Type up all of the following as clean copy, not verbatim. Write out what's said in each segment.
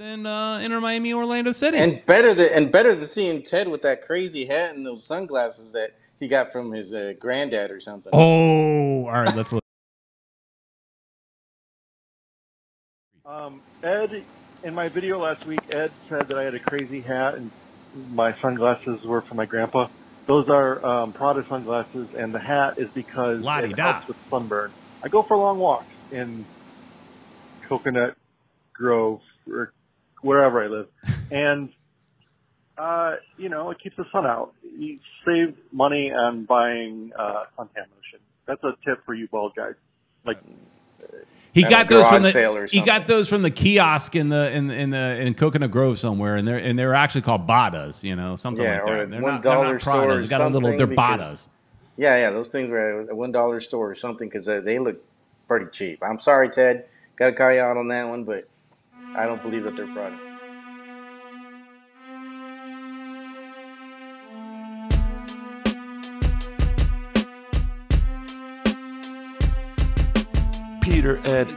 than inner Miami, Orlando City. And better than seeing Ted with that crazy hat and those sunglasses that he got from his granddad or something. Oh, all right, let's look. Ed, in my video last week, Ed said that I had a crazy hat and my sunglasses were from my grandpa. Those are Prada sunglasses, and the hat is because it helps with sunburn. I go for long walks in Coconut Grove or wherever I live, and you know, it keeps the sun out. You save money on buying suntan lotion. That's a tip for you bald guys. Like he got those from the kiosk in Coconut Grove somewhere, and they're actually called Badas, you know, something like that. Or they're $1 stores. Got a little. They're Badas. Yeah, those things were at a $1 store or something because they look pretty cheap. I'm sorry, Ted. Got to call you out on that one, but I don't believe that they're Prada. Peter, Ed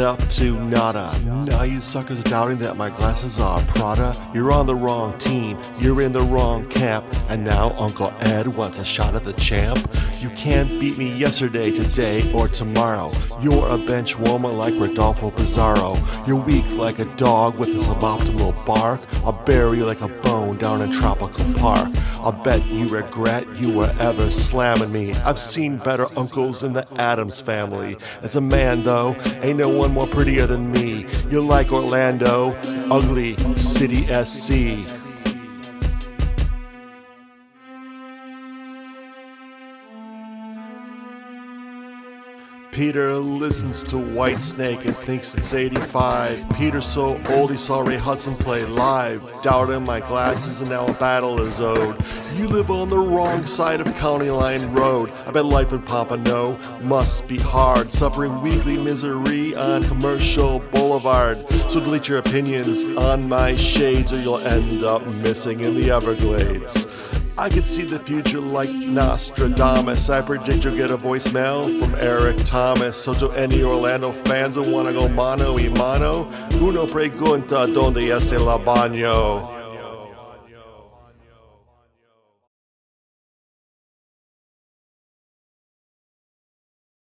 up to nada. Now you suckers doubting that my glasses are Prada. You're on the wrong team, you're in the wrong camp. And now Uncle Ed wants a shot at the champ. You can't beat me yesterday, today, or tomorrow. You're a bench warmer like Rodolfo Bizarro. You're weak like a dog with a suboptimal bark. I'll bury you like a bone down in Tropical Park. I'll bet you regret you were ever slamming me. I've seen better uncles in the Addams family. As a man though, ain't no one more prettier than me. You're like Orlando, ugly city SC. Peter listens to White Snake and thinks it's 85. Peter's so old he saw Ray Hudson play live. Doubting my glasses and now a battle is owed. You live on the wrong side of County Line Road. I bet life in Pompano must be hard. Suffering weekly misery on Commercial Boulevard. So delete your opinions on my shades or you'll end up missing in the Everglades. I can see the future like Nostradamus. I predict you'll get a voicemail from Eric Thomas. So to any Orlando fans who wanna go mano y mano, uno pregunta donde es el baño.